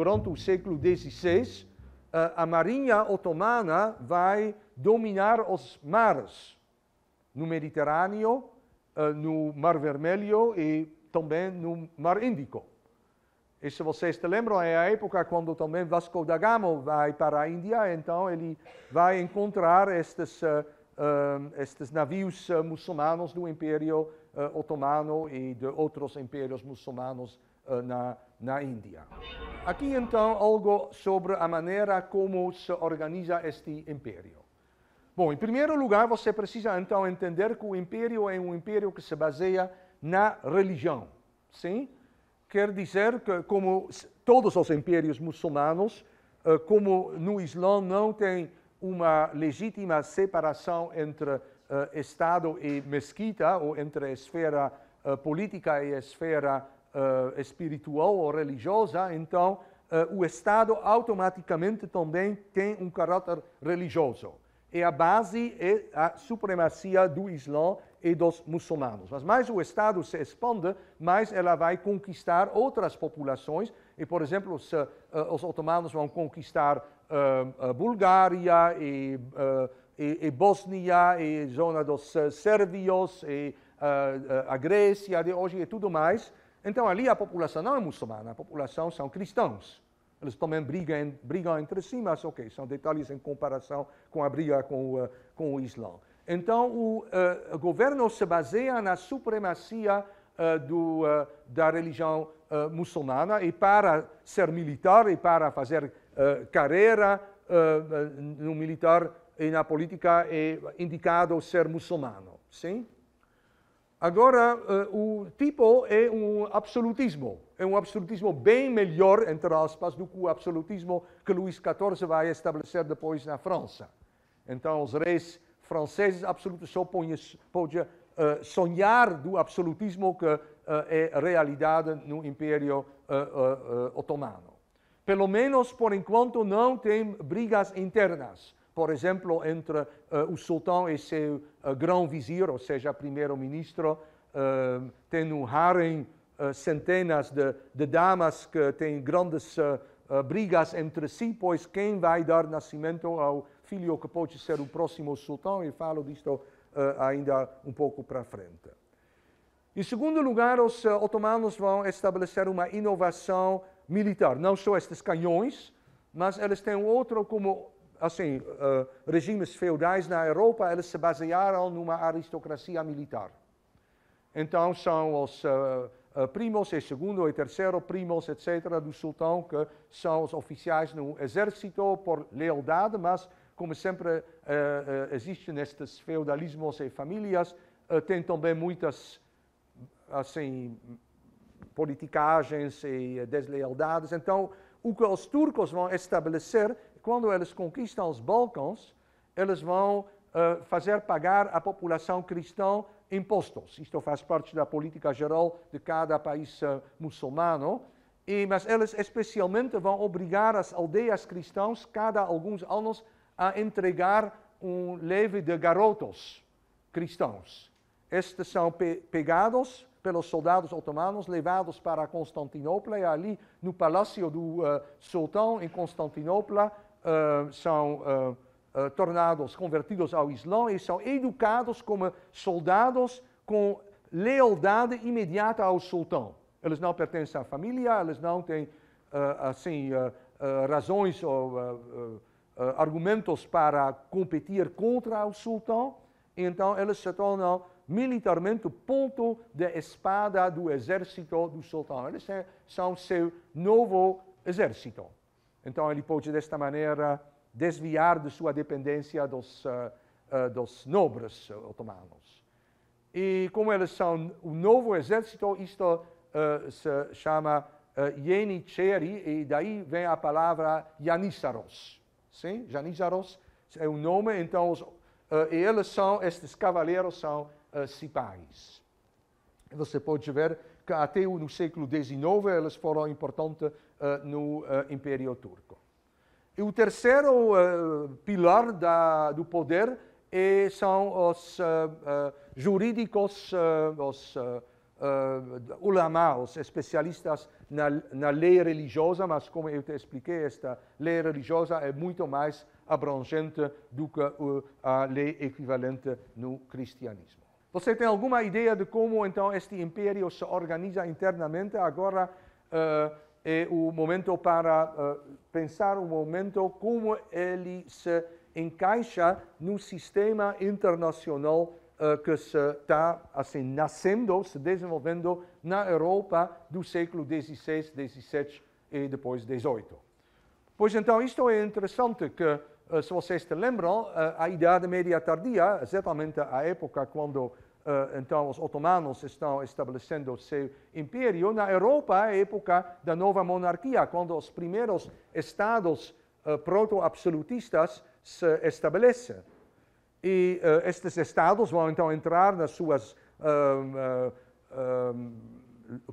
durante o século XVI, a marinha otomana vai dominar os mares no Mediterrâneo, no Mar Vermelho e também no Mar Índico. E se vocês se lembram, é a época quando também Vasco da Gama vai para a Índia, então ele vai encontrar estes navios muçulmanos do Império Otomano e de outros impérios muçulmanos na Índia. Aqui então algo sobre a maneira como se organiza este império. Bom, em primeiro lugar você precisa então entender que o império é um império que se baseia na religião, sim? Quer dizer que, como todos os impérios muçulmanos, como no Islã não tem uma legítima separação entre Estado e mesquita, ou entre a esfera política e a esfera espiritual ou religiosa, então o Estado automaticamente também tem um caráter religioso. E a base é a supremacia do Islã e dos muçulmanos. Mas mais o Estado se expande, mais ela vai conquistar outras populações. E, por exemplo, os otomanos vão conquistar Bulgária e Bósnia e zona dos sérvios e a Grécia de hoje e tudo mais. Então, ali a população não é muçulmana, a população são cristãos. Eles também brigam entre si, mas ok, são detalhes em comparação com a briga com o Islã. Então, o governo se baseia na supremacia da religião muçulmana, e para ser militar e para fazer carreira no militar e na política é indicado ser muçulmano, sim? Agora, o tipo é um absolutismo bem melhor, entre aspas, do que o absolutismo que Luís XIV vai estabelecer depois na França. Então, os reis franceses absolutos só podiam sonhar do absolutismo que é realidade no Império Otomano. Pelo menos, por enquanto, não tem brigas internas. Por exemplo, entre o sultão e seu grão-vizir, ou seja, primeiro-ministro, tem no harém centenas de damas que têm grandes brigas entre si, pois quem vai dar nascimento ao filho que pode ser o próximo sultão, e falo disto ainda um pouco para frente. Em segundo lugar, os otomanos vão estabelecer uma inovação militar, não só estes canhões, mas eles têm outro como... Assim, regimes feudais na Europa, eles se basearam numa aristocracia militar. Então, são os primos, e segundo e terceiro primos, etc., do sultão, que são os oficiais no exército por lealdade, mas, como sempre existe nestes feudalismos e famílias, tem também muitas, assim, politicagens e deslealdades. Então, o que os turcos vão estabelecer, quando eles conquistam os Balcãs, eles vão fazer pagar à população cristã impostos. Isto faz parte da política geral de cada país muçulmano. Mas eles especialmente vão obrigar as aldeias cristãs, cada alguns anos, a entregar um leve de garotos cristãos. Estes são pegados pelos soldados otomanos, levados para Constantinopla, e ali no palácio do sultão em Constantinopla, são tornados, convertidos ao Islã, e são educados como soldados com lealdade imediata ao sultão. Eles não pertencem à família, eles não têm assim, razões ou argumentos para competir contra o sultão, então eles se tornam militarmente o ponto de espada do exército do sultão. Eles são seu novo exército. Então ele pode, desta maneira, desviar de sua dependência dos nobres otomanos. E como eles são um novo exército, isto se chama Yenicheri, e daí vem a palavra Janissários. Sim? Janissários é o nome, então, e eles são, estes cavaleiros são Cipais. Você pode ver que até no século XIX eles foram importantes no Império Turco. E o terceiro pilar do poder são os jurídicos, os ulama, os especialistas na lei religiosa, mas como eu te expliquei, esta lei religiosa é muito mais abrangente do que a lei equivalente no cristianismo. Você tem alguma ideia de como então este império se organiza internamente? Agora é o momento para pensar o momento como ele se encaixa no sistema internacional que se está assim nascendo, se desenvolvendo na Europa do século XVI, XVII e depois XVIII. Pois então, isto é interessante que se vocês se lembram, a Idade Média tardia, exatamente a época quando então os otomanos estão estabelecendo seu império, na Europa, a época da nova monarquia, quando os primeiros estados proto-absolutistas se estabelecem. E estes estados vão então entrar nas suas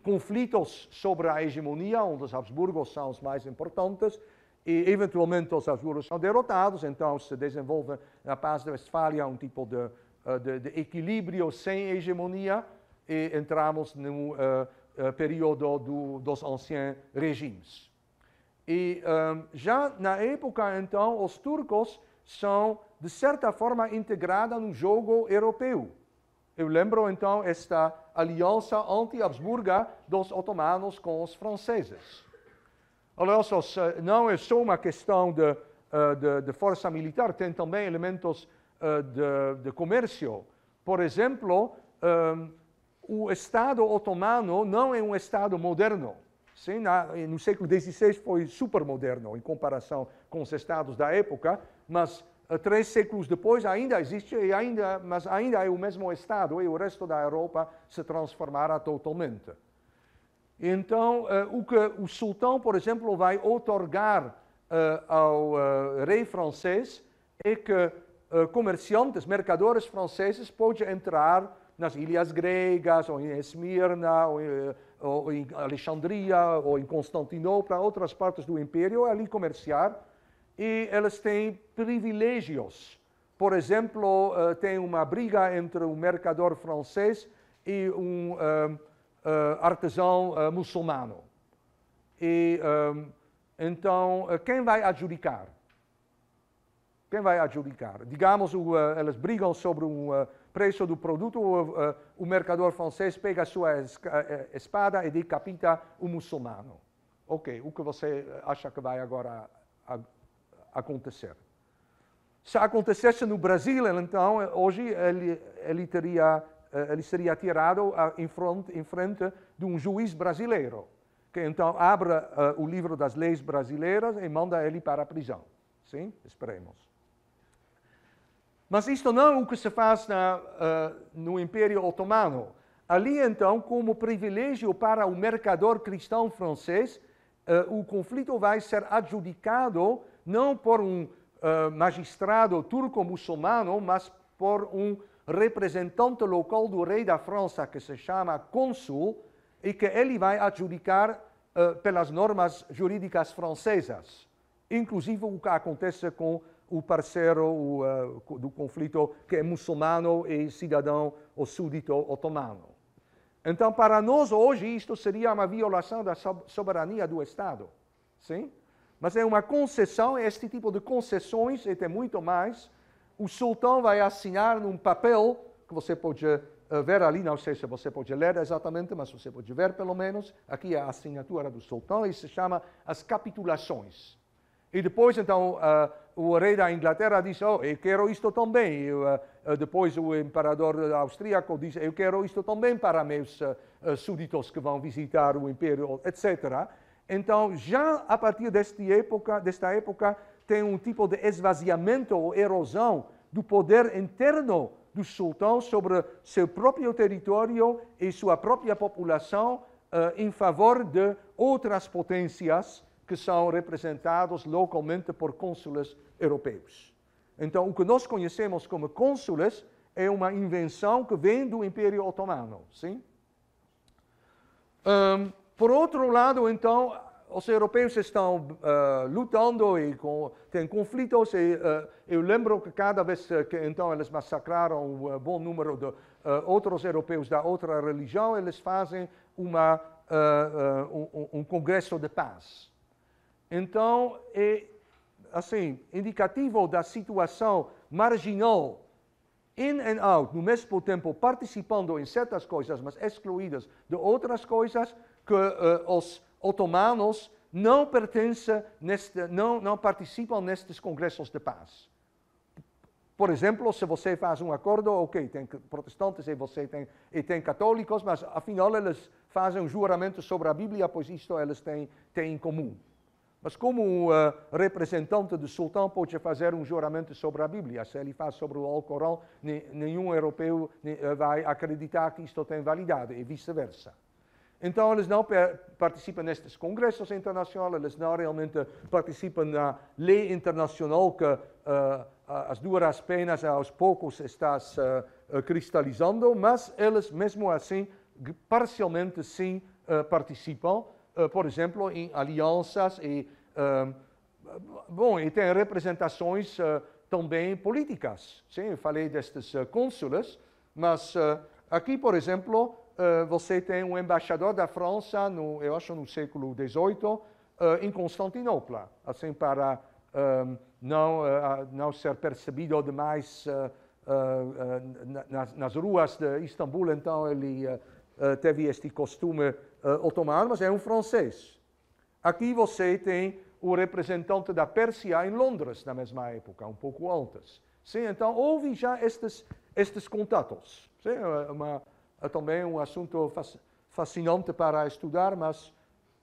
conflitos sobre a hegemonia, onde os Habsburgos são os mais importantes, e eventualmente os Habsburgos são derrotados, então se desenvolve na Paz de Westfalia um tipo de equilíbrio sem hegemonia e entramos no período dos anciens regimes. E já na época, então, os turcos são, de certa forma, integrados no jogo europeu. Eu lembro, então, esta aliança anti-Habsburga dos otomanos com os franceses. Olha só, não é só uma questão de força militar, tem também elementos de comércio. Por exemplo, o Estado otomano não é um Estado moderno. Sim, no século XVI foi super moderno em comparação com os Estados da época, mas 3 séculos depois ainda existe, mas ainda é o mesmo Estado e o resto da Europa se transformará totalmente. Então, o que o sultão, por exemplo, vai otorgar ao rei francês é que comerciantes, mercadores franceses, podem entrar nas ilhas gregas, ou em Esmirna, ou em Alexandria, ou em Constantinopla, outras partes do império, ali comerciar, e eles têm privilégios. Por exemplo, tem uma briga entre um mercador francês e um artesão muçulmano. E, então, quem vai adjudicar? Quem vai adjudicar? Digamos, eles brigam sobre um preço do produto, o mercador francês pega sua espada e decapita o muçulmano. Ok, o que você acha que vai agora acontecer? Se acontecesse no Brasil, então, hoje ele seria tirado em frente de um juiz brasileiro, que então abre o livro das leis brasileiras e manda ele para a prisão. Sim? Esperemos. Mas isto não é o que se faz no Império Otomano. Ali, então, como privilégio para o mercador cristão francês, o conflito vai ser adjudicado não por um magistrado turco-muçulmano, mas por um representante local do rei da França, que se chama cônsul, e que ele vai adjudicar pelas normas jurídicas francesas, inclusive o que acontece com o parceiro do conflito, que é muçulmano e cidadão ou súdito otomano. Então, para nós hoje, isto seria uma violação da soberania do Estado, sim? Mas é uma concessão, este tipo de concessões, e tem muito mais. O sultão vai assinar num papel, que você pode ver ali, não sei se você pode ler exatamente, mas você pode ver pelo menos. Aqui é a assinatura do sultão e se chama as capitulações. E depois, então, o rei da Inglaterra diz, oh, eu quero isto também. E, depois o imperador austríaco diz, eu quero isto também para meus súditos que vão visitar o império, etc. Então, já a partir desta época, tem um tipo de esvaziamento ou erosão do poder interno do sultão sobre seu próprio território e sua própria população em favor de outras potências que são representadas localmente por cônsules europeus. Então, o que nós conhecemos como cônsules é uma invenção que vem do Império Otomano, sim? Por outro lado, então, os europeus estão lutando e têm conflitos. E, eu lembro que cada vez que então eles massacraram um bom número de outros europeus da outra religião, eles fazem uma um congresso de paz. Então, é assim, indicativo da situação marginal, in and out, no mesmo tempo participando em certas coisas, mas excluídas de outras coisas, que os otomanos não pertencem, não participam nestes congressos de paz. Por exemplo, se você faz um acordo, ok, tem protestantes e tem católicos, mas afinal eles fazem um juramento sobre a Bíblia, pois isto eles têm em comum. Mas como um representante do sultão pode fazer um juramento sobre a Bíblia? Se ele faz sobre o Alcorão, nenhum europeu vai acreditar que isto tem validade e vice-versa. Então, eles não participam nestes congressos internacionais, eles não realmente participam na lei internacional que as duras penas aos poucos está se cristalizando, mas eles mesmo assim, parcialmente sim, participam, por exemplo, em alianças e, bom, e tem representações também políticas. Sim, eu falei destes cônsules, mas aqui, por exemplo, você tem um embaixador da França, eu acho no século XVIII, em Constantinopla, assim para não ser percebido demais nas ruas de Istambul. Então ele teve este costume otomano, mas é um francês. Aqui você tem o representante da Pérsia em Londres, na mesma época, um pouco antes. Sim, então houve já estes contatos. Sim, é também um assunto fascinante para estudar, mas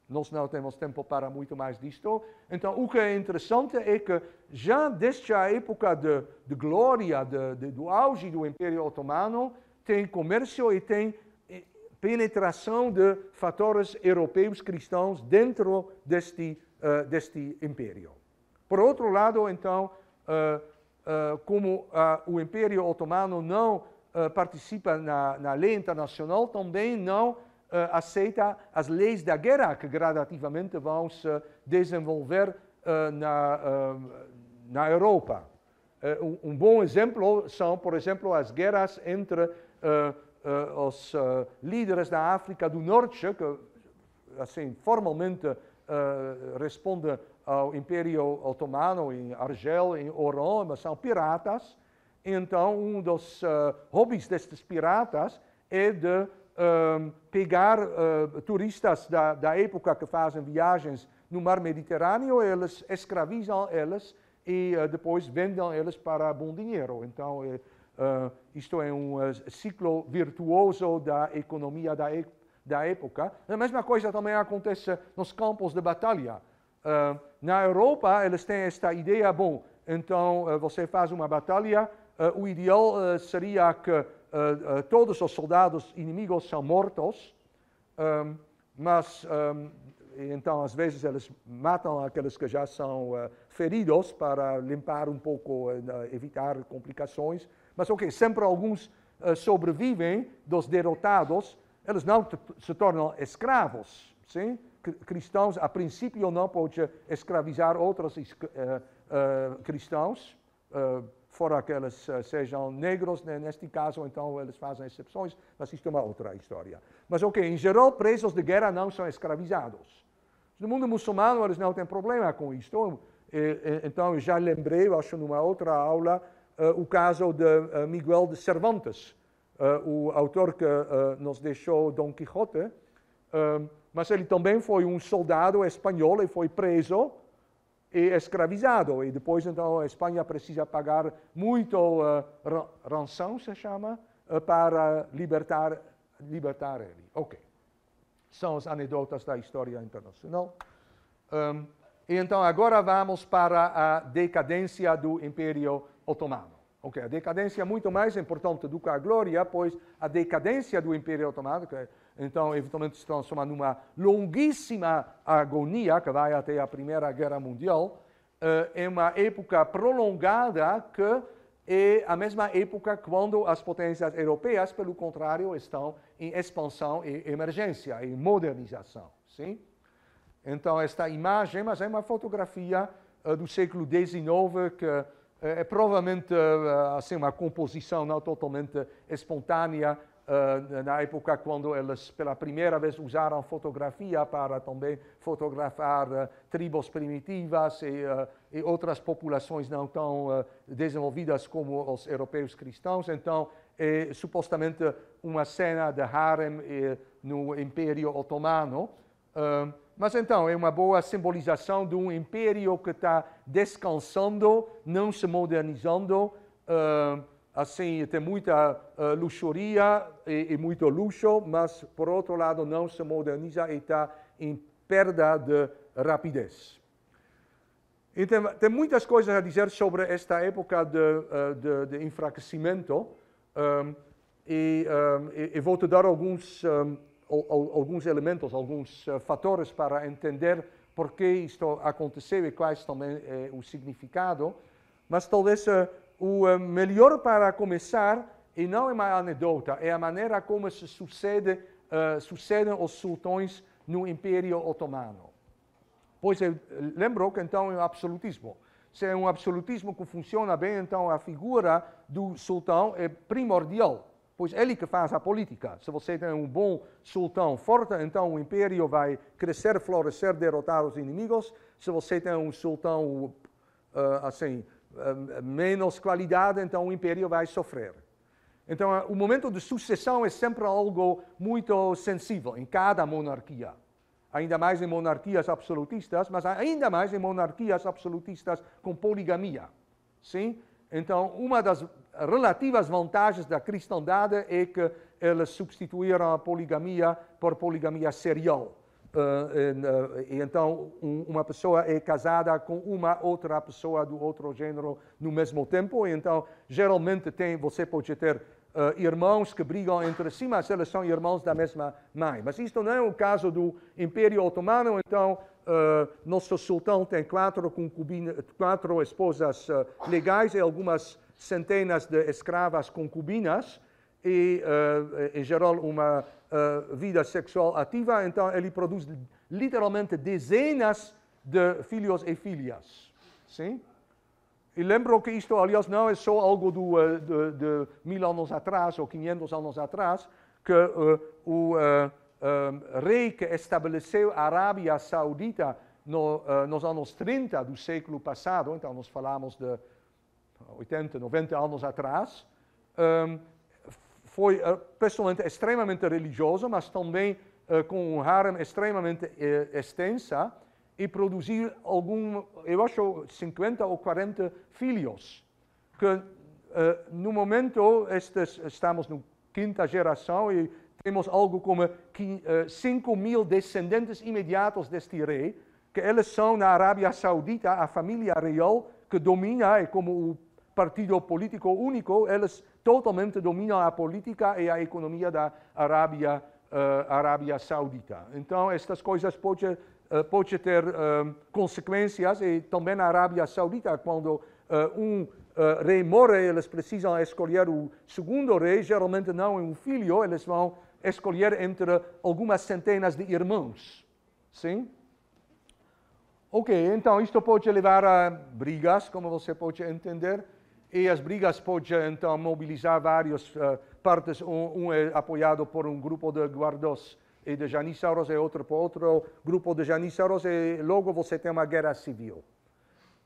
nós não temos tempo para muito mais disto. Então, o que é interessante é que já desde a época de glória, do auge do Império Otomano, tem comércio e tem penetração de fatores europeus cristãos dentro deste império. Por outro lado, então, como o Império Otomano não participa na lei internacional, também não aceita as leis da guerra que gradativamente vão se desenvolver na Europa. Um bom exemplo são, por exemplo, as guerras entre os líderes da África do Norte, que assim, formalmente respondem ao Império Otomano em Argel, em Oran, mas são piratas. Então, um dos hobbies destes piratas é de pegar turistas da época que fazem viagens no mar Mediterrâneo, eles escravizam eles e depois vendem eles para bom dinheiro. Então, isto é um ciclo virtuoso da economia da época. A mesma coisa também acontece nos campos de batalha. Na Europa, eles têm esta ideia, bom, então você faz uma batalha. O ideal seria que todos os soldados inimigos são mortos, mas então às vezes eles matam aqueles que já são feridos para limpar um pouco, evitar complicações. Mas ok, sempre alguns sobrevivem dos derrotados, eles não se tornam escravos, sim? Cristãos a princípio não podem escravizar outros cristãos, fora que eles sejam negros, neste caso, então eles fazem exceções, mas isto é uma outra história. Mas ok, em geral, presos de guerra não são escravizados. No mundo muçulmano, eles não têm problema com isto. Então, eu já lembrei, eu acho, numa outra aula, o caso de Miguel de Cervantes, o autor que nos deixou Dom Quixote, mas ele também foi um soldado espanhol e foi preso, e escravizado, e depois então a Espanha precisa pagar muito ranção, se chama, para libertar ele. Ok, são as anedotas da história internacional. E então agora vamos para a decadência do Império Otomano. Ok, a decadência é muito mais importante do que a glória, pois a decadência do Império Otomano, que então, eventualmente, se transforma numa longuíssima agonia, que vai até a Primeira Guerra Mundial, é uma época prolongada que é a mesma época quando as potências europeias, pelo contrário, estão em expansão e emergência, em modernização. Sim? Então, esta imagem, mas é uma fotografia do século XIX que é provavelmente assim, uma composição não totalmente espontânea na época quando eles pela primeira vez usaram fotografia para também fotografar tribos primitivas e outras populações não tão desenvolvidas como os europeus cristãos. Então, é supostamente uma cena de harem no Império Otomano. Mas então, é uma boa simbolização de um império que está descansando, não se modernizando. Assim, tem muita luxúria e muito luxo, mas, por outro lado, não se moderniza e está em perda de rapidez. E tem muitas coisas a dizer sobre esta época de enfraquecimento. E vou te dar alguns elementos, alguns fatores para entender por que isto aconteceu e quais também é o significado. Mas talvez o melhor para começar, e não é uma anedota, é a maneira como se sucedem os sultões no Império Otomano. Pois eu lembro que então é o absolutismo. Se é um absolutismo que funciona bem, então a figura do sultão é primordial, pois ele que faz a política. Se você tem um bom sultão forte, então o império vai crescer, florescer, derrotar os inimigos. Se você tem um sultão menos qualidade, então o império vai sofrer. Então o momento de sucessão é sempre algo muito sensível em cada monarquia. Ainda mais em monarquias absolutistas, mas ainda mais em monarquias absolutistas com poligamia. Sim? Então, uma das relativas vantagens da cristandade é que eles substituíram a poligamia por poligamia serial. E então, uma pessoa é casada com uma outra pessoa do outro gênero no mesmo tempo. E então, geralmente, você pode ter irmãos que brigam entre si, mas eles são irmãos da mesma mãe. Mas isto não é o caso do Império Otomano. Então, nosso sultão tem quatro esposas legais e algumas centenas de escravas concubinas e, em geral, uma vida sexual ativa. Então, ele produz literalmente dezenas de filhos e filhas. Sim? E lembro que isto, aliás, não é só algo de 1000 anos atrás ou 500 anos atrás, que o rei que estabeleceu a Arábia Saudita nos anos 30 do século passado, então nós falamos de 80, 90 anos atrás, foi pessoalmente extremamente religioso, mas também com um harem extremamente extensa, e produzir eu acho, 50 ou 40 filhos. Que no momento, estamos na quinta geração e temos algo como 5.000 descendentes imediatos deste rei, que eles são na Arábia Saudita, a família real que domina, e como o partido político único, eles totalmente dominam a política e a economia da Arábia Saudita. Então, estas coisas pode ter consequências, e também na Arábia Saudita, quando rei morre, eles precisam escolher o segundo rei, geralmente não é um filho, eles vão escolher entre algumas centenas de irmãos. Sim? Ok, então isto pode levar a brigas, como você pode entender, e as brigas podem então mobilizar várias partes, um é apoiado por um grupo de guardas e de janissários, e outro por outro grupo de janissários, e logo você tem uma guerra civil.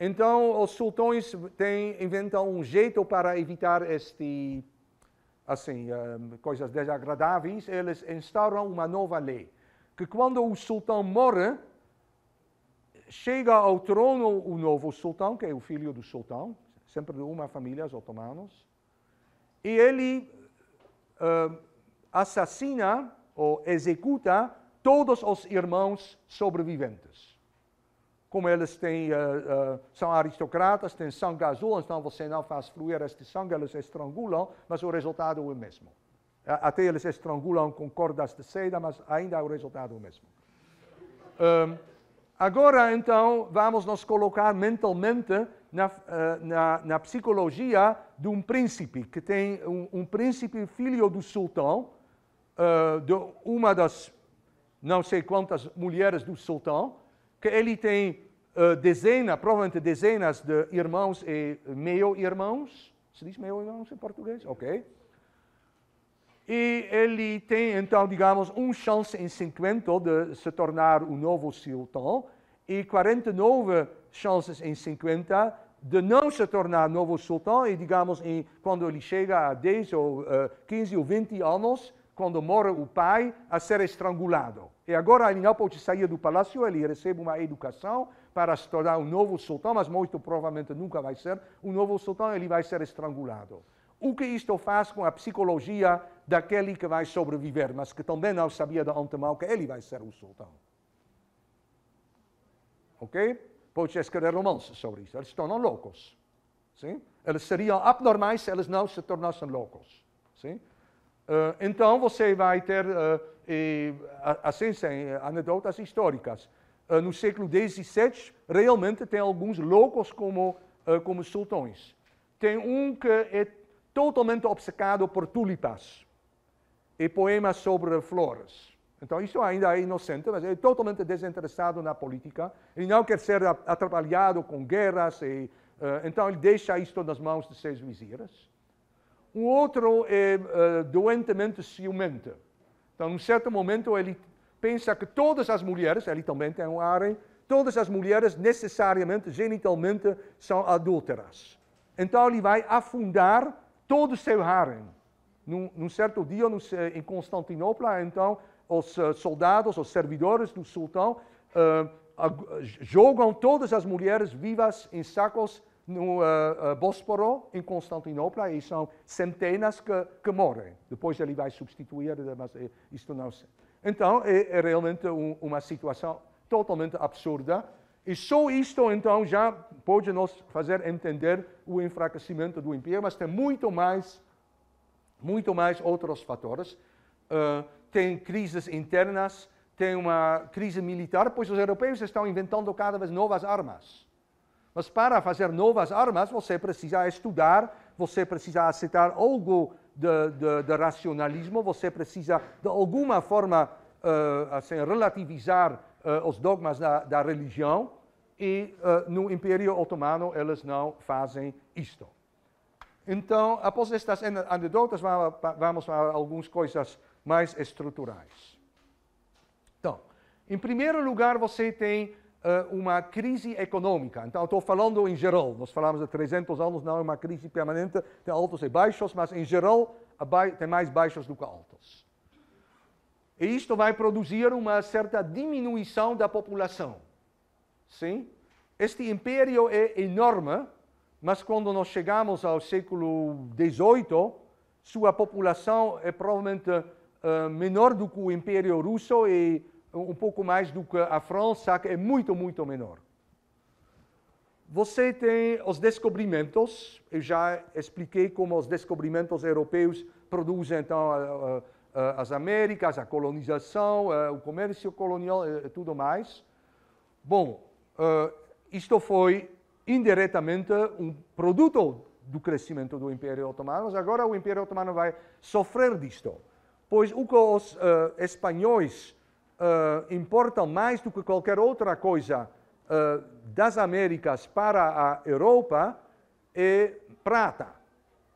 Então, os sultões inventam um jeito para evitar coisas desagradáveis. Eles instauram uma nova lei, que quando o sultão morre, chega ao trono o novo sultão, que é o filho do sultão, sempre de uma família, os otomanos, e ele assassina ou executa todos os irmãos sobreviventes. Como eles são aristocratas, têm sangue azul, então você não faz fluir este sangue, eles estrangulam, mas o resultado é o mesmo. Até eles estrangulam com cordas de seda, mas ainda o resultado é o mesmo. Agora, então, vamos nos colocar mentalmente na psicologia de um príncipe, que tem um príncipe filho do sultão, de uma das não sei quantas mulheres do sultão, que ele tem provavelmente dezenas de irmãos e meio-irmãos. Se diz meio-irmãos em português? Ok. E ele tem, então, digamos, uma chance em 50 de se tornar um novo sultão e 49 chances em 50 de não se tornar novo sultão. E, digamos, quando ele chega a 10 ou 15 ou 20 anos, quando morre o pai, a ser estrangulado. E agora ele não pode sair do palácio, ele recebe uma educação para se tornar um novo sultão, mas muito provavelmente nunca vai ser um novo sultão, ele vai ser estrangulado. O que isto faz com a psicologia daquele que vai sobreviver, mas que também não sabia de antemão que ele vai ser o sultão? Ok? Pode escrever romances sobre isso. Eles se tornam loucos. Sim? Eles seriam abnormais se eles não se tornassem loucos. Sim? Então você vai ter, assim, anedotas históricas. No século XVII, realmente tem alguns loucos como sultões. Tem um que é totalmente obcecado por tulipas e poemas sobre flores. Então, isso ainda é inocente, mas é totalmente desinteressado na política. Ele não quer ser atrapalhado com guerras, e, então ele deixa isto nas mãos de seus vizires. Um outro é doentemente ciumento. Então, num certo momento, ele pensa que todas as mulheres, ele também tem um área, todas as mulheres necessariamente, genitalmente, são adúlteras. Então ele vai afundar todo o seu harem. Num certo dia, em Constantinopla, então, os soldados, os servidores do sultão, jogam todas as mulheres vivas em sacos no Bósforo, em Constantinopla, e são centenas que morrem. Depois ele vai substituir, mas isto não sei. Então, é realmente uma situação totalmente absurda. E só isto, então, já pode nos fazer entender o enfraquecimento do Império, mas tem muito mais outros fatores. Tem crises internas, tem uma crise militar, pois os europeus estão inventando cada vez novas armas. Mas para fazer novas armas, você precisa estudar, você precisa aceitar algo de racionalismo, você precisa, de alguma forma, assim, relativizar os dogmas da religião. E no Império Otomano eles não fazem isto. Então, após estas anedotas, vamos para algumas coisas mais estruturais. Então, em primeiro lugar, você tem uma crise econômica. Então, estou falando em geral. Nós falamos de 300 anos, não é uma crise permanente. Tem altos e baixos, mas em geral tem mais baixos do que altos. E isto vai produzir uma certa diminuição da população. Sim? Este império é enorme, mas quando nós chegamos ao século XVIII, sua população é provavelmente menor do que o Império Russo e um pouco mais do que a França, que é muito, muito menor. Você tem os descobrimentos. Eu já expliquei como os descobrimentos europeus produzem, então, as Américas, a colonização, o comércio colonial e tudo mais. Bom, isto foi indiretamente um produto do crescimento do Império Otomano, mas agora o Império Otomano vai sofrer disto, pois o que os espanhóis importam mais do que qualquer outra coisa das Américas para a Europa é prata,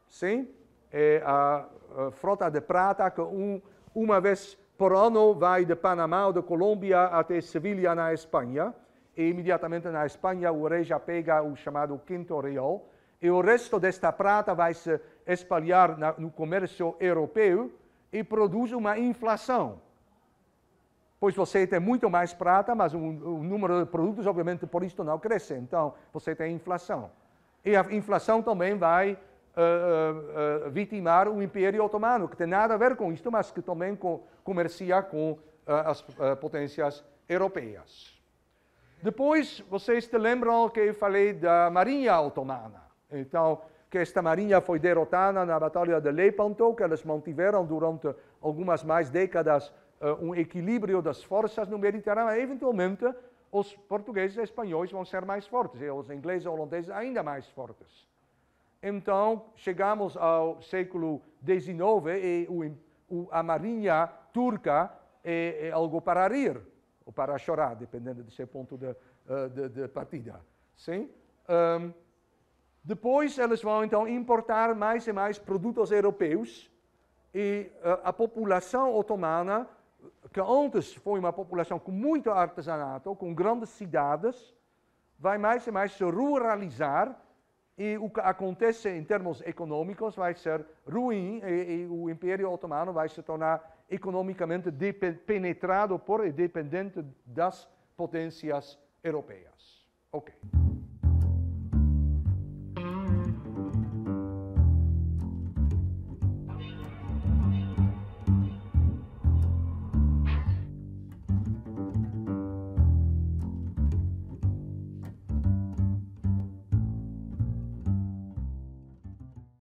sim? É a frota de prata que uma vez por ano vai de Panamá ou de Colômbia até Sevilha, na Espanha. E imediatamente na Espanha o rei já pega o chamado quinto real. E o resto desta prata vai se espalhar no comércio europeu e produz uma inflação. Pois você tem muito mais prata, mas o número de produtos, obviamente, por isto não cresce. Então, você tem inflação. E a inflação também vai vitimar o Império Otomano, que tem nada a ver com isto, mas que também comercia com as potências europeias. Depois, vocês se lembram que eu falei da Marinha Otomana. Então, que esta Marinha foi derrotada na Batalha de Lepanto, que eles mantiveram durante algumas mais décadas um equilíbrio das forças no Mediterrâneo. Eventualmente, os portugueses e espanhóis vão ser mais fortes, e os ingleses e holandeses ainda mais fortes. Então, chegamos ao século XIX e a marinha turca é algo para rir, ou para chorar, dependendo do seu ponto de partida. Sim? Depois, eles vão, então, importar mais e mais produtos europeus E a população otomana, que antes foi uma população com muito artesanato, com grandes cidades, vai mais e mais se ruralizar, e o que acontece em termos econômicos vai ser ruim, e o Império Otomano vai se tornar economicamente penetrado por e dependente das potências europeias. Ok.